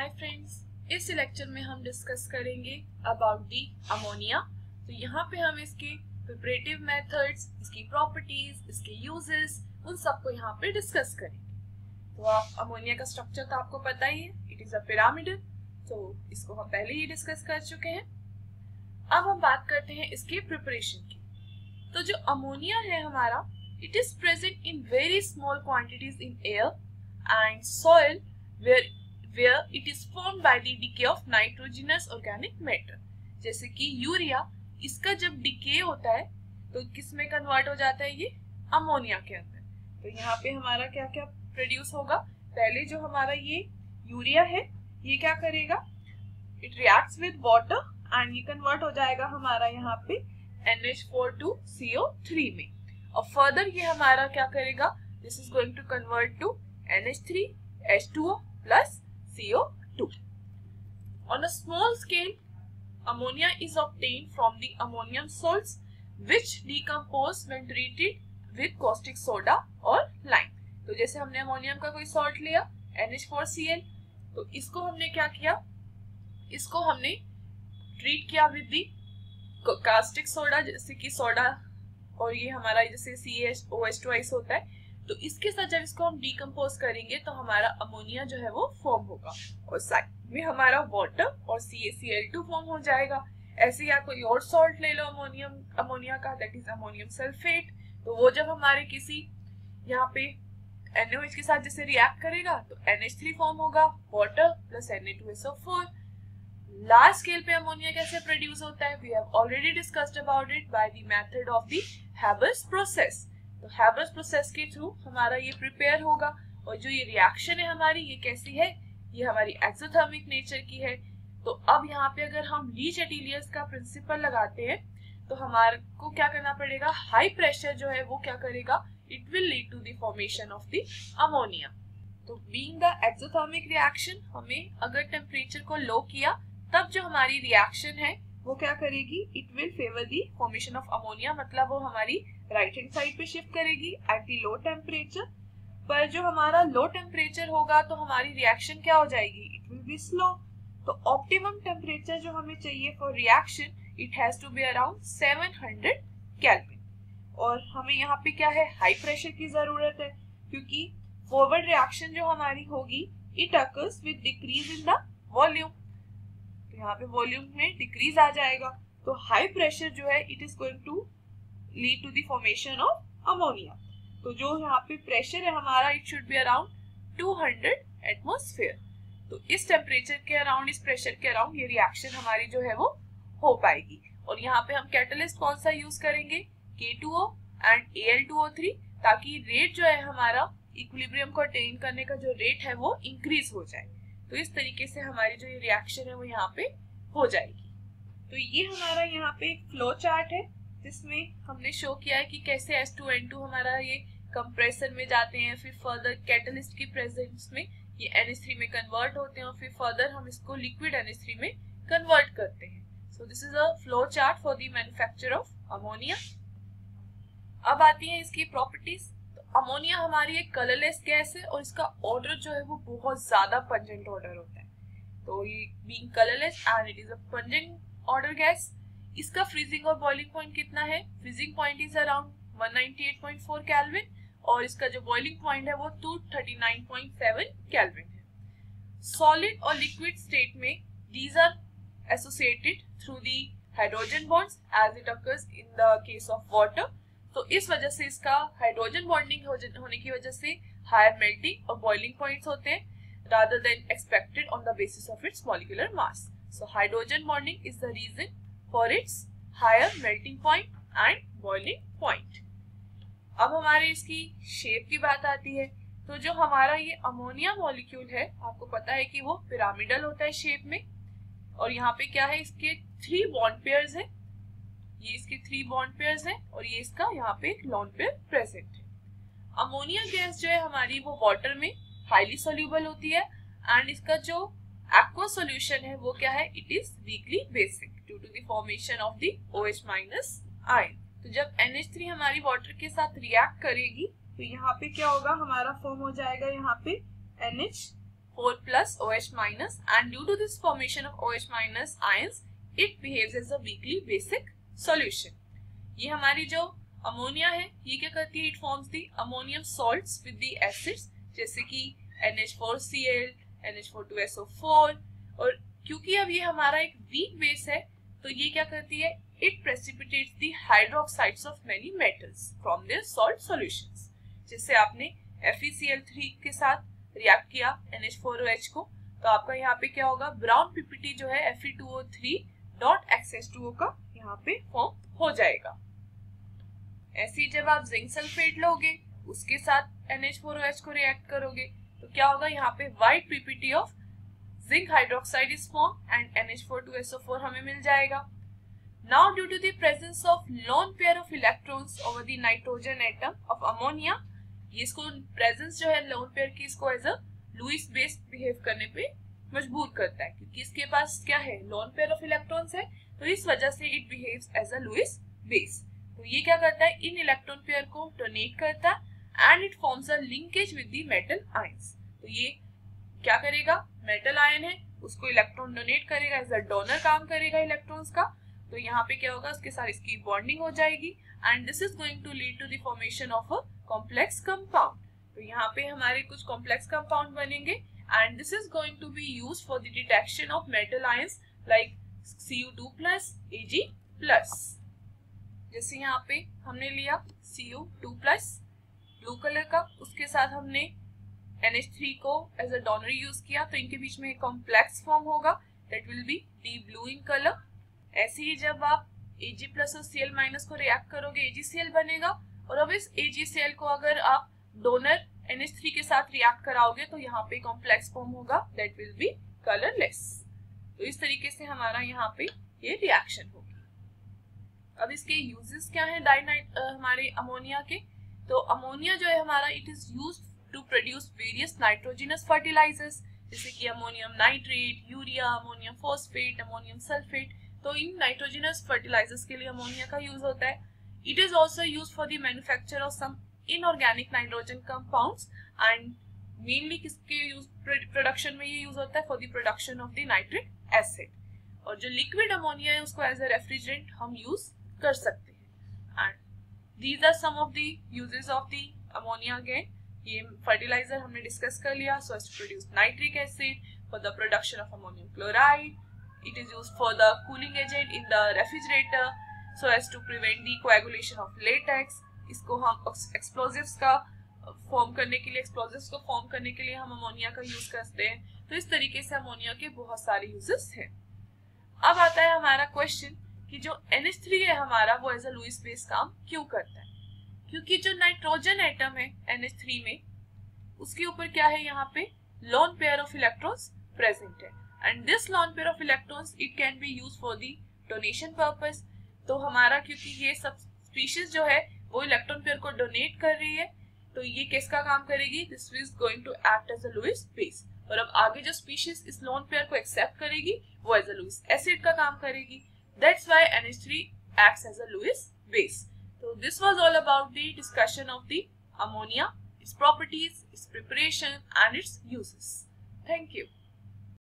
Hi friends, इस lecture में हम डिस्कस करेंगे अबाउट दी अमोनिया। तो यहाँ पे हम इसके प्रिपरेटिव मेथड्स, इसकी प्रॉपर्टीज, इसके यूजेस, उन सबको यहाँ पे डिस्कस करेंगे। तो आप अमोनिया का स्ट्रक्चर तो आपको पता ही है, इट इज अ पिरामिडल, तो इसको हम पहले ही डिस्कस कर चुके हैं। अब हम बात करते हैं इसके प्रिपरेशन की। तो जो अमोनिया है हमारा, it is present in very small quantities in air and soil where it is formed by the decay of nitrogenous organic matter। जैसे कि यूरिया, इसका जब डिके होता है तो किस में कन्वर्ट हो जाता है, ये अमोनिया के अंदर। तो यहाँ पे हमारा क्या क्या प्रोड्यूस होगा, पहले जो हमारा ये यूरिया है ये क्या करेगा, it reacts with water and ये कन्वर्ट हो जाएगा हमारा यहाँ पे NH4 to CO3 में। और फर्दर ये हमारा क्या करेगा, this is going to convert to NH3, H2O plus CO2. On a small scale, ammonia is obtained from the ammonium salts, which decompose when treated with caustic soda or lime. तो जैसे हमने ammonium का कोई salt लिया NH4Cl, तो इसको हमने क्या किया, इसको हमने ट्रीट किया विद दी कास्टिक सोडा, जैसे कि सोडा, और ये हमारा जैसे CaOH2 होता है, तो इसके साथ जब इसको हम डिकम्पोज करेंगे तो हमारा अमोनिया जो है वो फॉर्म होगा और साथ में हमारा वाटर और CaCl2 फॉर्म हो जाएगा। ऐसे या कोई और सॉल्ट ले लो अमोनिया का, दैट इज अमोनियम सल्फेट, तो वो जब हमारे किसी यहाँ पे NOH के साथ जैसे रिएक्ट करेगा तो NH3 फॉर्म होगा, water plus Na2SO4। Large scale पे अमोनिया कैसे प्रोड्यूस होता है, we have already discussed about it by the method of the Haber's process. तो हैबर्स प्रोसेस के थ्रू हमारा ये प्रिपेयर होगा। और जो ये रिएक्शन है हमारी, ये कैसी है, ये हमारी एक्सोथर्मिक नेचर की है। तो अब यहाँ पे अगर हम लीच एटीलियस का प्रिंसिपल लगाते हैं तो हमारे को क्या करना पड़ेगा, हाई प्रेशर जो है वो क्या करेगा, it will lead to the formation of the ammonia. तो बीइंग द एक्सोथर्मिक रिएक्शन, हमें अगर टेम्परेचर को लो किया तब जो हमारी रिएक्शन है वो क्या करेगी, it will favour the formation of ammonia, मतलब वो हमारी राइट हैंड साइड पे शिफ्ट करेगी एट दी लो टेम्परेचर। पर जो हमारा लो टेम्परेचर होगा तो हमारी रिएक्शन क्या हो जाएगी, इट विल बी स्लो। तो ऑप्टिमम टेम्परेचर जो हमें चाहिए for reaction, it has to be around 700 kelvin. और हमें यहाँ पे क्या है, हाई प्रेशर की जरूरत है, क्योंकि फॉरवर्ड रिएक्शन जो हमारी होगी it occurs with decrease in the volume. तो यहाँ पे वॉल्यूम में डिक्रीज आ जाएगा, तो हाई प्रेशर जो है it is going to lead to the formation of ammonia. तो जो यहाँ पे प्रेशर है हमारा, it should be around 200 atmosphere. तो इस टेम्परेचर के अराउंड, इस प्रेशर के अराउंड ये रिएक्शन हमारी जो है वो हो पाएगी। और यहाँ पे हम कैटलिस्ट कौन सा यूज करेंगे, K2O एंड Al2O3, ताकि रेट जो है हमारा इक्विलिब्रियम को अटेन करने का जो रेट है वो इंक्रीज हो जाए। तो इस तरीके से हमारी जो ये रिएक्शन है वो यहाँ पे हो जाएगी। तो ये हमारा यहाँ पे एक फ्लो चार्ट है जिसमें हमने शो किया है कि कैसे S2N2 हमारा ये कंप्रेसर में जाते हैं, फिर फर्दर कैटलिस्ट की प्रेजेंस में ये NH3 में कन्वर्ट होते हैं और फिर फर्दर हम इसको लिक्विड NH3 में कन्वर्ट करते हैं। So this is a flow chart for the manufacture of ammonia. अब आती हैं इसकी प्रॉपर्टीज। तो अमोनिया हमारी एक कलरलेस गैस है और इसका ऑर्डर जो है वो बहुत ज्यादा पंजेंट ऑर्डर होता है। तो ये being colourless and it is a pungent odour gas, इसका फ्रीजिंग और बॉइलिंग पॉइंट कितना है, freezing point is around 198.4 kelvin और इसका जो बॉइलिंग पॉइंट है वो 239.7 केल्विन है। सॉलिड और लिक्विड स्टेट में these are associated through the hydrogen bonds as it occurs in the case of water. तो इस वजह से इसका हाइड्रोजन बॉन्डिंग होने की वजह से हायर मेल्टिंग और बॉइलिंग पॉइंट्स होते हैं rather than expected on the basis of its molecular mass. So hydrogen bonding is the reason for its higher melting point and boiling point. अब हमारे इसकी शेप की बात आती है। तो जो हमारा ये अमोनिया मॉलिक्यूल है, आपको पता है कि वो पिरामिडल होता है शेप में, और यहाँ पे क्या है, इसके 3 बॉन्ड पेयर्स है, ये इसके 3 बॉन्ड पेयर्स है और ये इसका यहाँ पे एक लॉन पेयर प्रेजेंट है। अमोनिया गैस जो है हमारी वो वाटर में हाईली सोल्यूबल होती है एंड इसका जो एक्वा सोल्यूशन है वो क्या है, it is weakly basic due to the formation of the OH- ion. तो जब NH3 हमारी वाटर के साथ रिएक्ट करेगी तो यहाँ पे क्या होगा, हमारा फॉर्म हो जाएगा यहाँ पे NH4 4+ OH- and due to this formation of OH- ions, it behaves as a weakly basic solution. ये हमारी जो अमोनिया है ये क्या करती है, it forms the ammonium salts with the acids जैसे कि NH4Cl, NH4SO4 और क्योंकि अब ये हमारा एक वीक बेस है तो ये क्या करती है, it precipitates the hydroxides of many metals from their salt solutions. जैसे आपने FeCl3 के साथ रिएक्ट किया NH4OH को तो आपका यहाँ पे क्या होगा, ब्राउन पीपीटी जो है Fe2O3.xH2O का यहाँ पे फॉर्म हो जाएगा। ऐसे जब आप जिंक सल्फेट लोगे उसके साथ NH4OH को रिएक्ट करोगे तो क्या होगा, यहाँ पे white PPT of zinc hydroxide is form and NH4SO4 हमें मिल जाएगा। Now due to the presence of lone pair of electrons over the nitrogen atom of ammonia, ये इसको प्रेजेंस जो है लोन पेयर की इसको as a Lewis base behave करने पे मजबूर करता है क्योंकि इसके पास क्या है, लोन पेयर ऑफ इलेक्ट्रॉन्स है तो इस वजह से it behaves as a Lewis base. तो ये क्या करता है, इन इलेक्ट्रॉन पेयर को डोनेट करता है and it forms a linkage with the metal ions. तो ये क्या करेगा, मेटल आयन है उसको इलेक्ट्रॉन डोनेट करेगा, एज अ डोनर काम करेगा इलेक्ट्रॉन्स का। तो यहाँ पे क्या होगा, उसके साथ इसकी बॉन्डिंग हो जाएगी and this is going to lead to the formation of a complex compound. तो यहाँ पे हमारे कुछ कॉम्प्लेक्स कंपाउंड बनेंगे and this is going to be use for the detection of metal ions like Cu2+, Ag+। जैसे यहाँ पे हमने लिया Cu2+ ब्लू कलर का, उसके साथ हमने NH3 को एज अ डोनर यूज किया तो इनके बीच में एक कॉम्प्लेक्स फॉर्म होगा that will be the blue in colour. ऐसे ही जब आप Ag+ और Cl- को रिएक्ट करोगे AgCl बनेगा और अब इस AgCl को अगर आप डोनर NH3 के साथ रिएक्ट कराओगे तो यहाँ पे कॉम्प्लेक्स फॉर्म होगा दैट विल बी कलरलेस। तो इस तरीके से हमारा यहाँ पे ये रिएक्शन होगी। अब इसके यूजेस क्या हैं डाइनाइट हमारे अमोनिया के, तो अमोनिया जो है हमारा it is used to produce various nitrogenous fertilisers जैसे कि ammonium nitrate, urea, ammonium phosphate, ammonium sulphate. तो इन नाइट्रोजिनस फर्टिलाइजर्स के लिए अमोनिया का यूज होता है। It is also use for the manufacture of some inorganic nitrogen compounds and mainly किसके यूज प्रोडक्शन में ये यूज होता है, for the production of the nitric acid. और जो लिक्विड अमोनिया है उसको एज अ रेफ्रिजरेंट हम यूज कर सकते हैं। And these are some of the uses of the ammonia. Again ये फर्टिलाइजर हमने डिस्कस कर लिया so as to produce nitric acid, for the production of ammonium chloride, it is use for the cooling agent in the refrigerator so as to prevent the coagulation of latex. इसको हम explosives का form करने के लिए, explosives को form करने के लिए हम अमोनिया का यूज करते हैं। तो इस तरीके से अमोनिया के बहुत सारे यूजेस हैं। अब आता है हमारा क्वेश्चन कि जो NH3 है हमारा वो एज अ लुईस बेस काम क्यों करता है, क्योंकि जो नाइट्रोजन एटम है NH3 में उसके ऊपर क्या है, यहाँ पे lone pair of electrons present है and this lone pair of electrons it can be use for the donation purpose. तो हमारा क्योंकि ये सब स्पीशीज जो है वो इलेक्ट्रॉन पेयर को डोनेट कर रही है तो ये किसका काम करेगी, this is going to act as a Lewis base. और अब आगे जो स्पीशीज इस लोन पेयर को एक्सेप्ट करेगी वो एज अ लुईस एसिड का काम करेगी। That's why NH3 acts as a Lewis base. So this was all about the discussion of the ammonia, its properties, its preparation and its uses. Thank you.